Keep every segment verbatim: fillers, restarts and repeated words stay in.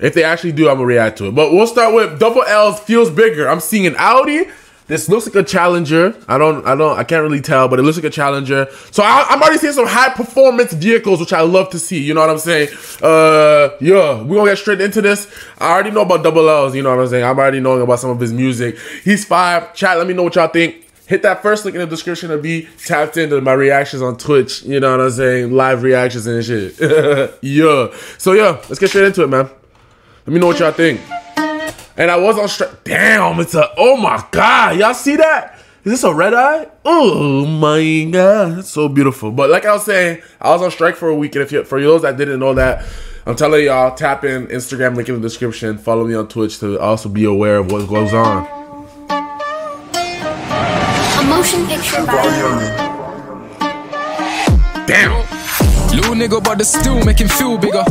If they actually do, I'm gonna react to it. But we'll start with Double L's Feels Bigger. I'm seeing an Audi. This looks like a Challenger. I don't, I don't, I can't really tell, but it looks like a Challenger. So I, I'm already seeing some high performance vehicles, which I love to see. You know what I'm saying? Uh, yeah, we're gonna get straight into this. I already know about Double L's. You know what I'm saying? I'm already knowing about some of his music. He's five. Chat, let me know what y'all think. Hit that first link in the description to be tapped into my reactions on Twitch. You know what I'm saying? Live reactions and shit. Yeah. So yeah, let's get straight into it, man. Let me know what y'all think. And I was on strike. Damn, it's a, oh my God. Y'all see that? Is this a red eye? Oh my God. That's so beautiful. But like I was saying, I was on strike for a week. And if you, for those that didn't know that, I'm telling y'all, tap in Instagram, link in the description. Follow me on Twitch to also be aware of what goes on. A motion picture by damn. Little nigga, but they still make him feel bigger.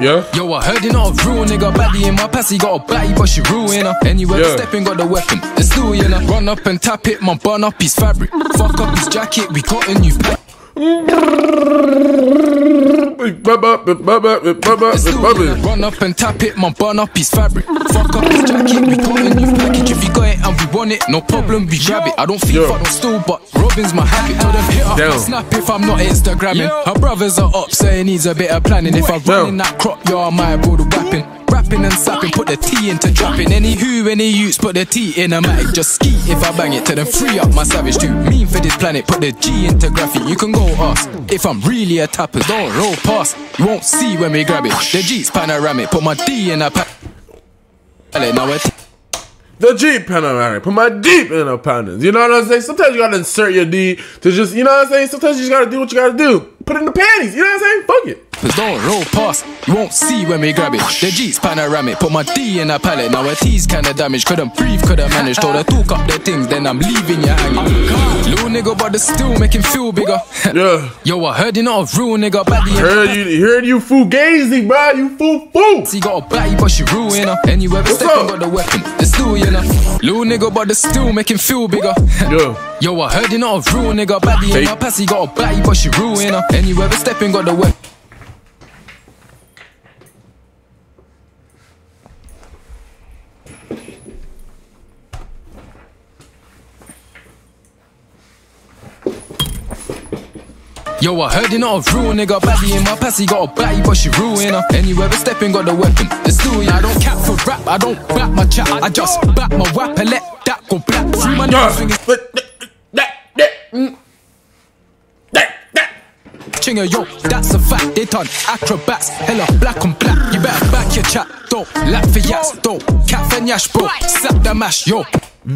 Yeah. Yo, I heard you not a real nigga. Baddie in my past, he got a baddie, but she ruin her. Anywhere yeah. Stepping, got the weapon. It's still you know. Run up and tap it, man. Burn up his fabric. Fuck up his jacket. We got a new pack. Run up and tap it, man. Burn up his fabric. Fuck up his jacket. We got a new package. If you got it and we want it, no problem. We grab it. I don't feel fucked or still, but Robin's my habit. Tell them hit up and snap if I'm not Instagramming. Her brothers are up, saying he's a bit of planning. If I run in that crop, y'all my bro the rapping. Rapping and sapping, put the T into dropping. Any who, any use, put the T in a matic. Just ski if I bang it, tell them free up my savage too. Mean for this planet, put the G into graphic. You can go ask, if I'm really a tapper, don't roll past. You won't see when we grab it. The Jeep's panoramic, put my D in a pack. The Jeep panoramic, put my deep in a pattern. You know what I'm saying? Sometimes you gotta insert your D to just, you know what I'm saying? Sometimes you just gotta do what you gotta do. Put it in the panties, you know what I'm saying? Fuck it. Don't roll past, you won't see when we grab it. The Jeep's panoramic, put my D in a pallet. Now a T's kinda damaged, couldn't breathe, couldn't manage. Told her talk up their things, then I'm leaving you hanging. Little nigga, but they still make him feel bigger. Yeah. Yo, I heard you not a real nigga, baddie. Heard you, heard you fugazi, bro, you fool fool. She got a baddie, but she ruin her. Anywhere we step, got the weapon, it's still you know. Little nigga, but they still make him feel bigger. Yeah. Yo, I heard you not a real nigga, baddie. In my past, he got a baddie, but she ruin her. Anywhere we stepping, got the weapon. Yo, I heard you not a real nigga, baddie in my past, he got a baddie, but she ruin her. Anywhere we stepping, got the weapon, it's still yeah. I don't cap for rap, I don't back my chat, I just back my wap and let that go black. Through my nose, Chinger, yo, that's a fact, they turn acrobats, hella black on black, you better back your chat, don't laugh for yats, don't cap and yash, bro, slap the mash, yo.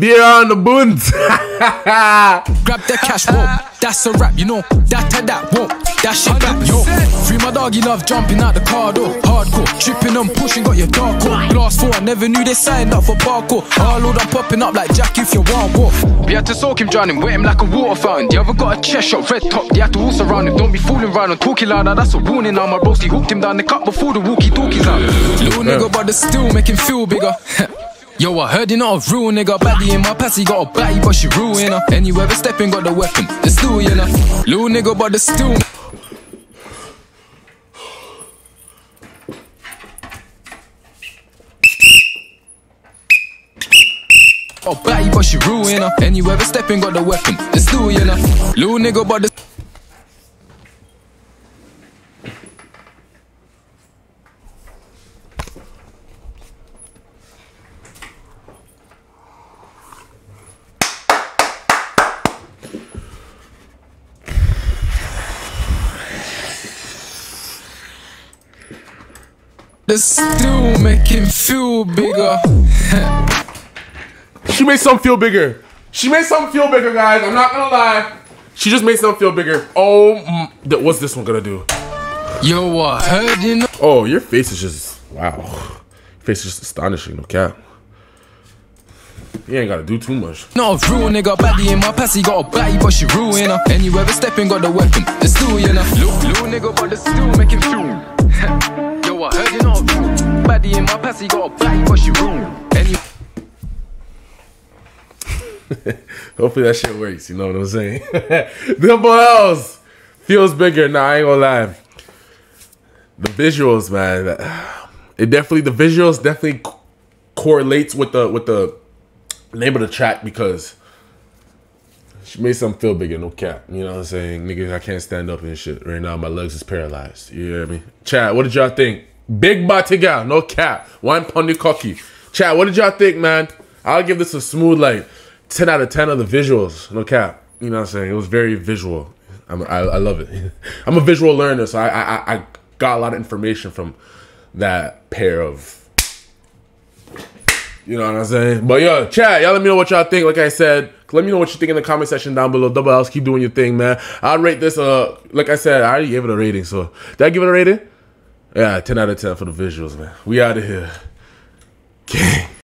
Beer on the buns. Grab the cash, whoa. That's a rap, you know. That and that, whoa. That shit back, yo. Free my dog, he love jumping out the car, though. Hardcore. Tripping on pushing, got your dark hole. Blast four, I never knew they signed up for barco. Harload, I'm popping up like Jack if you want, whoa. We had to soak him, drowning, wet him like a water fountain. The other got a chest shot, red top. They had to all surround him. Don't be fooling round and talking loud. Now that's a warning. Now my bros, he hooked him down the cup before the walkie talkies out. Little nigga, but they still make him feel bigger. Yo, I heard you not a real nigga, baddie in my past, he got a baddie, but she ruin her. Anywhere we stepping, got the weapon, it's still you know. Little nigga, but it's still. Oh, baddie, but she ruin her. Anywhere we stepping, got the weapon, it's still you know. Little nigga, but it's. They still make him feel bigger. She made some feel bigger. She made some feel bigger, guys. I'm not gonna lie. She just made some feel bigger. Oh, mm, what's this one gonna do? Yo, I heard you know. Oh, your face is just wow. Your face is just astonishing, no cap. You ain't gotta do too much. No, real nigga, baddie in my past, he got a baddie, but she ruin her. Anywhere we stepping, got the weapon. It's still you know. Little nigga, but they still make him feel. I heard you not know, baddie in my past, he got a black but she ruined. Hopefully that shit works, you know what I'm saying? Double L's Feels Bigger. Nah, I ain't gonna lie. The visuals, man. It definitely, the visuals definitely co correlates with the with the name of the track, because she made something feel bigger, no cap. You know what I'm saying? Niggas, I can't stand up and shit. Right now, my legs is paralyzed. You hear me? Chad, what did y'all think? Big Batigal, no cap. One pundy cocky. Chad, what did y'all think, man? I'll give this a smooth, like, ten out of ten of the visuals. No cap. You know what I'm saying? It was very visual. I'm, I, I love it. I'm a visual learner, so I, I, I got a lot of information from that pair of... You know what I'm saying? But yo, chat, y'all let me know what y'all think. Like I said, let me know what you think in the comment section down below. Double Lz, keep doing your thing, man. I'll rate this, uh, like I said, I already gave it a rating, so. Did I give it a rating? Yeah, ten out of ten for the visuals, man. We out of here. Gang.